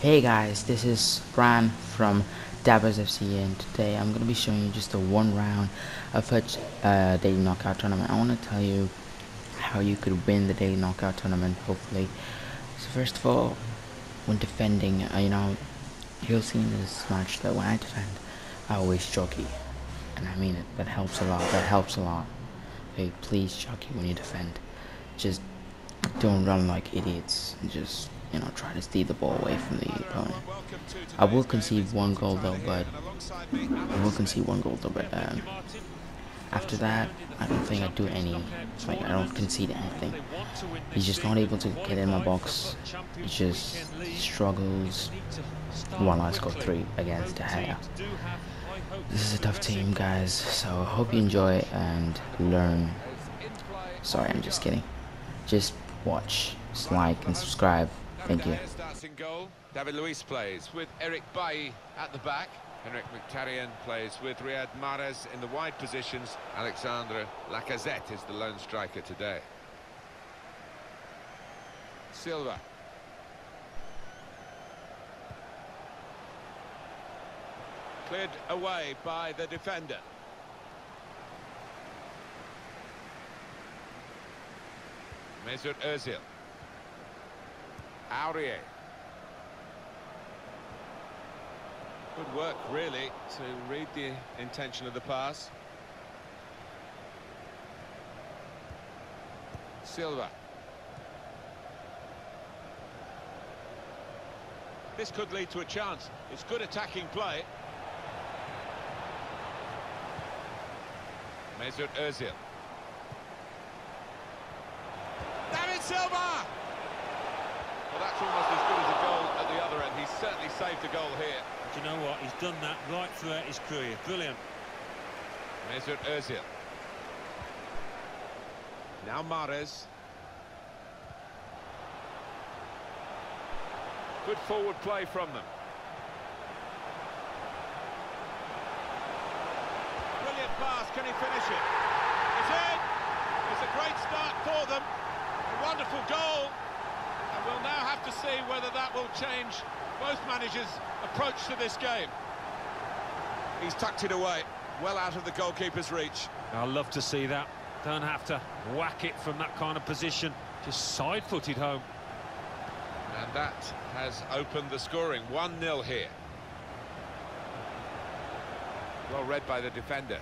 Hey guys, this is Brian from Dabbers FC, and today I'm going to be showing you just the one round of FUT Daily Knockout Tournament. I want to tell you how you could win the Daily Knockout Tournament, hopefully. So first of all, when defending, you'll see in this match that when I defend, I always jockey. And I mean it, that helps a lot, Hey, please jockey when you defend. Just don't run like idiots, just... try to steal the ball away from the opponent. I will concede one goal though, but after that, I don't think I do any. Like, I don't concede anything. He's just not able to get in my box. He just struggles. One last goal, 3 against De Gea. This is a tough team, guys. So I hope you enjoy and learn. Sorry, I'm just kidding. Just watch, like, and subscribe. Thank you. Starts in goal. David Luiz plays with Eric Bailly at the back. Henrikh Mkhitaryan plays with Riyad Mahrez in the wide positions. Alexandre Lacazette is the lone striker today. Silva. Cleared away by the defender. Mesut Özil. Aurier. Good work, really, to read the intention of the pass. Silva. This could lead to a chance. It's good attacking play. Mesut Özil. David Silva! Well, that's almost as good as a goal at the other end. He's certainly saved a goal here. Do you know what? He's done that right throughout his career. Brilliant. Mesut Özil. Now Mahrez. Good forward play from them. Brilliant pass. Can he finish it? It's in. It's a great start for them. A wonderful goal. We'll now have to see whether that will change both managers' approach to this game. He's tucked it away, well out of the goalkeeper's reach. I love to see that. Don't have to whack it from that kind of position. Just side-footed home. And that has opened the scoring. 1-0 here. Well read by the defender.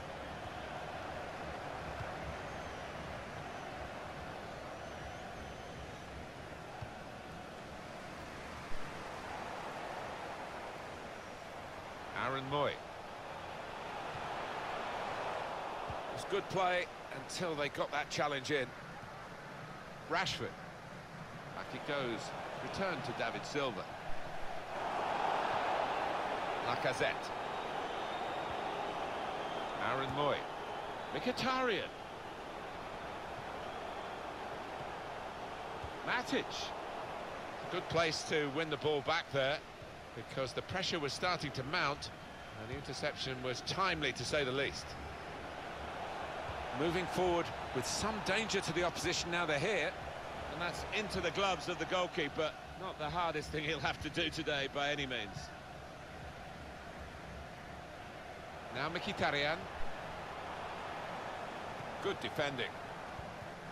Aaron Moy. It was good play until they got that challenge in. Rashford. Back it goes. Return to David Silva. Lacazette. Aaron Moy. Mkhitaryan. Matic. Good place to win the ball back there, because the pressure was starting to mount, and the interception was timely, to say the least. Moving forward with some danger to the opposition now they're here, and that's into the gloves of the goalkeeper. Not the hardest thing he'll have to do today, by any means. Now Mkhitaryan. Good defending.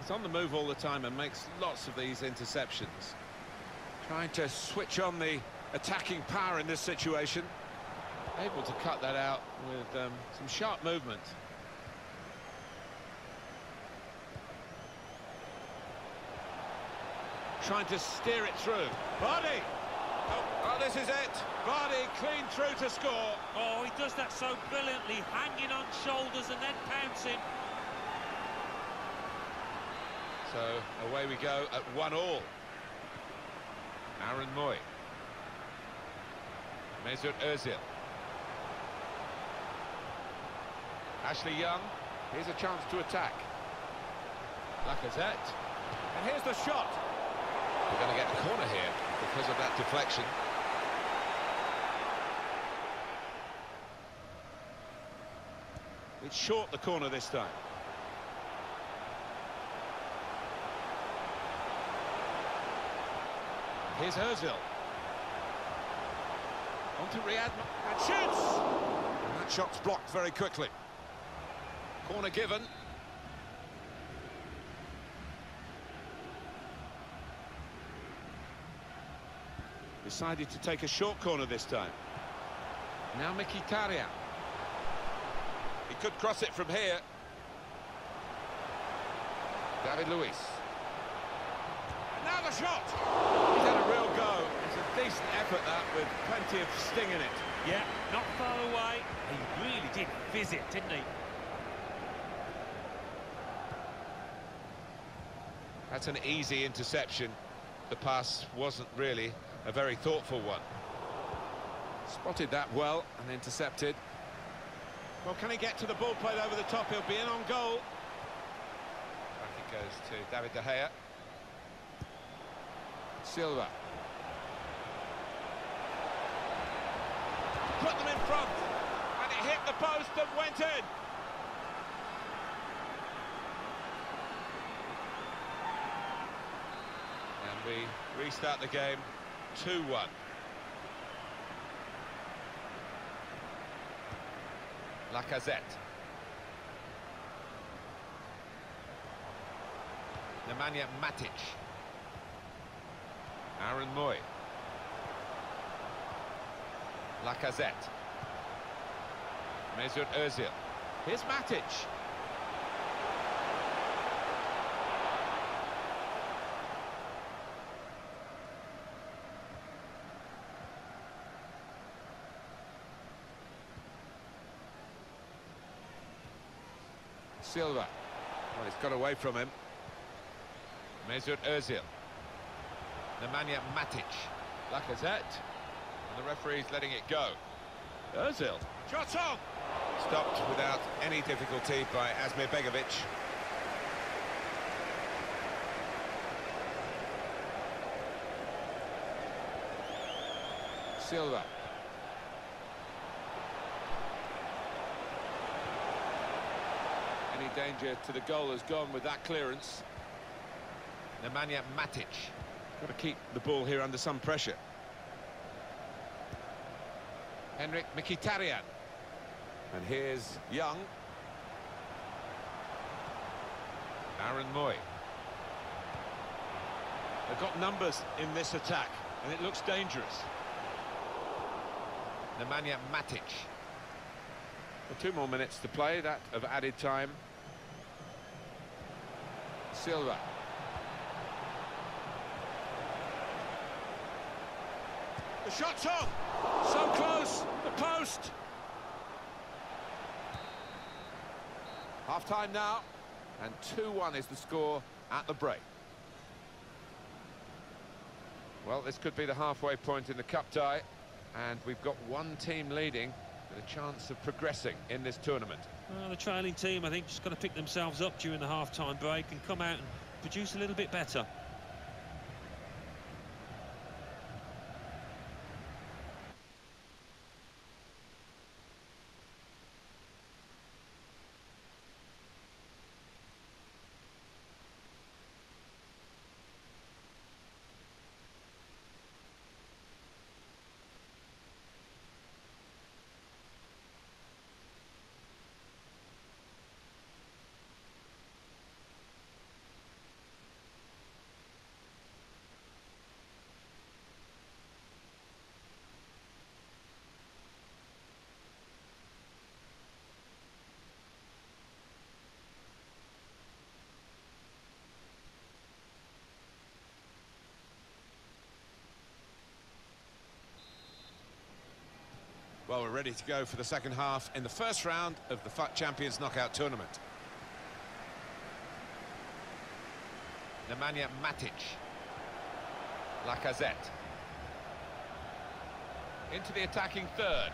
He's on the move all the time and makes lots of these interceptions. Trying to switch on the attacking power in this situation. Able to cut that out with some sharp movement. Trying to steer it through. Vardy! Oh, this is it. Vardy clean through to score. Oh, he does that so brilliantly, hanging on shoulders and then pouncing. So, away we go at 1-1. Aaron Moy. Mesut Özil. Ashley Young. Here's a chance to attack. Lacazette. And here's the shot. We're going to get a corner here because of that deflection. It's short, the corner this time. Here's Herzville. Onto Riyad and shoots. And that shot's blocked very quickly. Corner given. Decided to take a short corner this time. Now Mkhitaryan. He could cross it from here. David Luiz. Now the shot! He's had a real go. It's a decent effort, that, with plenty of sting in it. Yeah, not far away. He really did visit, didn't he? That's an easy interception. The pass wasn't really a very thoughtful one. Spotted that well and intercepted. Well, can he get to the ball played over the top? He'll be in on goal. Back it goes to David De Gea. Silva. Put them in front. And it hit the post and went in. And we restart the game 2-1. Lacazette. Nemanja Matic. Aaron Moy. Lacazette. Mesut Özil. Here's Matic. Silva. Well, he's got away from him. Mesut Özil. Nemanja Matic. Lacazette. And the referee's letting it go. Özil. Shot on! Stopped without any difficulty by Asmir Begovic. Silva. Any danger to the goal has gone with that clearance. Nemanja Matic. Got to keep the ball here under some pressure. Henrikh Mkhitaryan. And here's Young. Aaron Moy. They've got numbers in this attack, and it looks dangerous. Nemanja Matic. Well, 2 more minutes to play, that of added time. Silva. The shot's off! So close! The post! Half-time now, and 2-1 is the score at the break. Well, this could be the halfway point in the cup tie, and we've got one team leading with a chance of progressing in this tournament. Well, the trailing team, I think, just got to pick themselves up during the half-time break and come out and produce a little bit better. Well, we're ready to go for the second half in the first round of the FUT Champions Knockout Tournament. Nemanja Matic. Lacazette. Into the attacking third.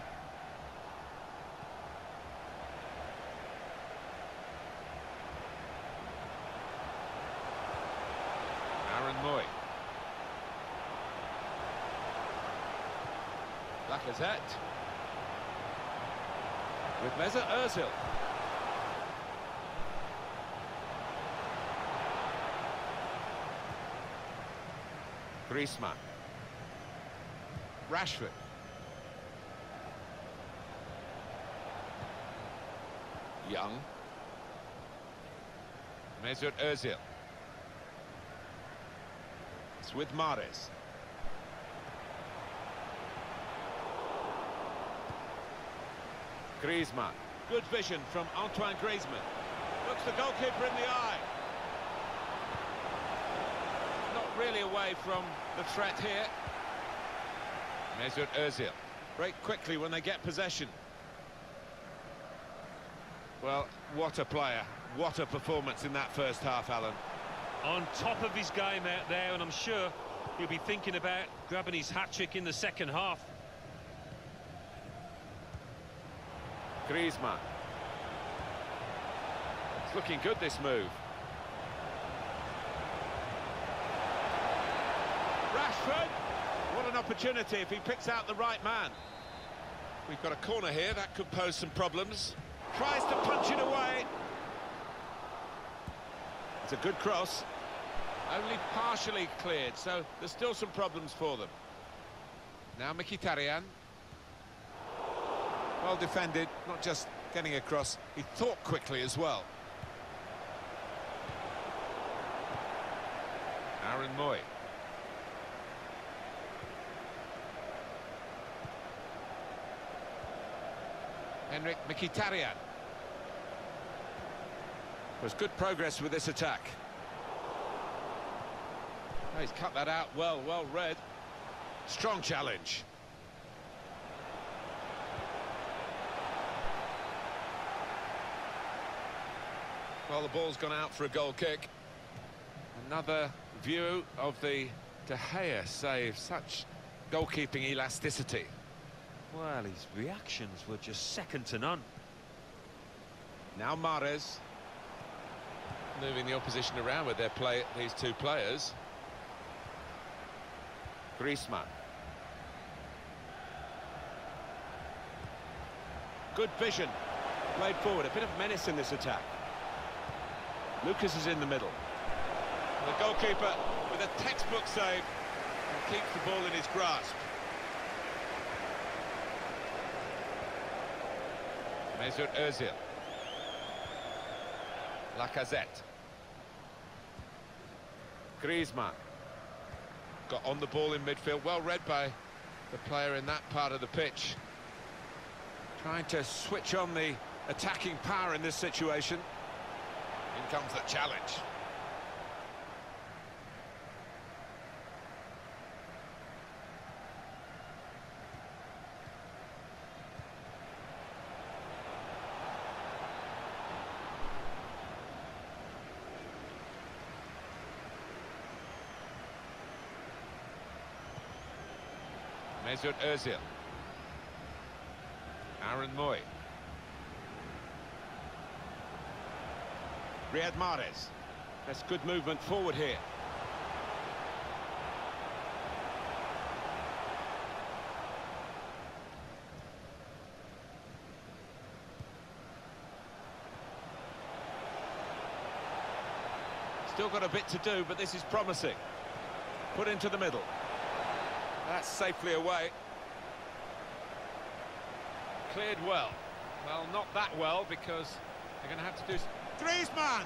Aaron Moy. Lacazette. With Mesut Özil. Griezmann. Rashford. Young. Mesut Özil. It's with Mahrez. Griezmann. Good vision from Antoine Griezmann. Looks the goalkeeper in the eye. Not really away from the threat here. Mesut Özil. Break quickly when they get possession. Well, what a player. What a performance in that first half, Alan. On top of his game out there, and I'm sure he'll be thinking about grabbing his hat-trick in the second half. Griezmann. It's looking good, this move. Rashford. What an opportunity if he picks out the right man. We've got a corner here, that could pose some problems. Tries to punch it away. It's a good cross. Only partially cleared, so there's still some problems for them. Now Mkhitaryan. Well defended, not just getting across, he thought quickly as well. Aaron Moy. Henrikh Mkhitaryan. There's good progress with this attack. Oh, he's cut that out well, well read. Strong challenge. Well, the ball's gone out for a goal kick. Another view of the De Gea save. Such goalkeeping elasticity. Well, his reactions were just second to none. Now Mahrez. Moving the opposition around with their play, these two players. Griezmann. Good vision. Played forward. A bit of menace in this attack. Lucas is in the middle. The goalkeeper with a textbook save and keeps the ball in his grasp. Mesut Özil. Lacazette. Griezmann. Got on the ball in midfield. Well read by the player in that part of the pitch. Trying to switch on the attacking power in this situation. In comes the challenge. Mesut Özil. Aaron Moy. Riyad Mahrez. That's good movement forward here. Still got a bit to do, but this is promising. Put into the middle. That's safely away. Cleared well. Well, not that well, because they're going to have to do... Griezmann!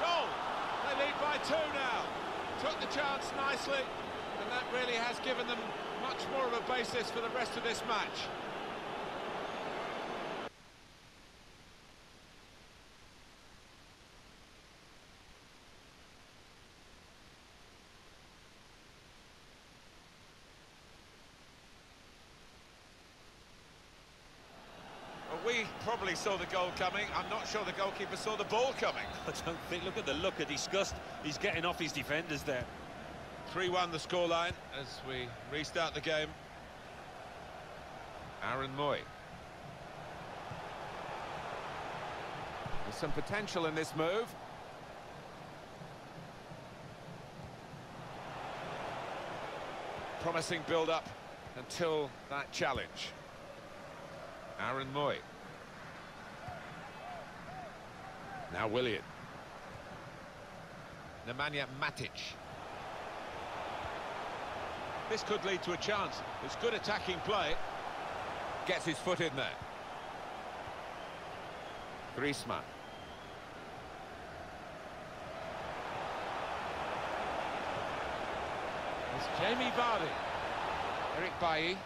Goal! They lead by 2 now. Took the chance nicely, and that really has given them much more of a basis for the rest of this match. We probably saw the goal coming. I'm not sure the goalkeeper saw the ball coming. I don't think. Look at the look of disgust. He's getting off his defenders there. 3-1 the scoreline as we restart the game. Aaron Moy. There's some potential in this move. Promising build-up until that challenge. Aaron Moy. Now Willian. Nemanja Matic. This could lead to a chance. It's good attacking play. Gets his foot in there. Griezmann. It's Jamie Vardy. Eric Bailly.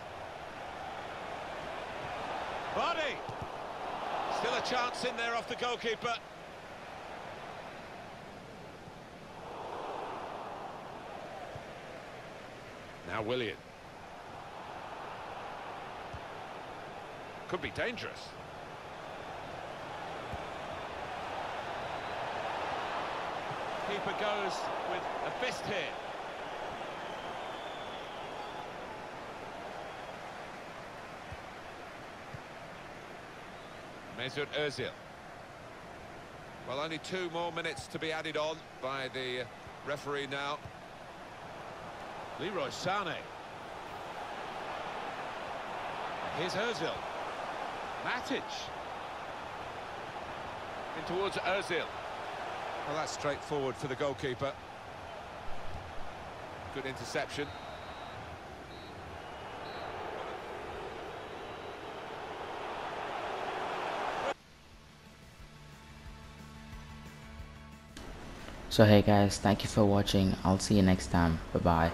Vardy! Still a chance in there off the goalkeeper. Now Willian. Could be dangerous. Keeper goes with a fist here. Mesut Özil. Well, only 2 more minutes to be added on by the referee now. Leroy Sane. Here's Herzville. Matic. In towards Özil. Well, that's straightforward for the goalkeeper. Good interception. So hey guys, thank you for watching. I'll see you next time. Bye bye.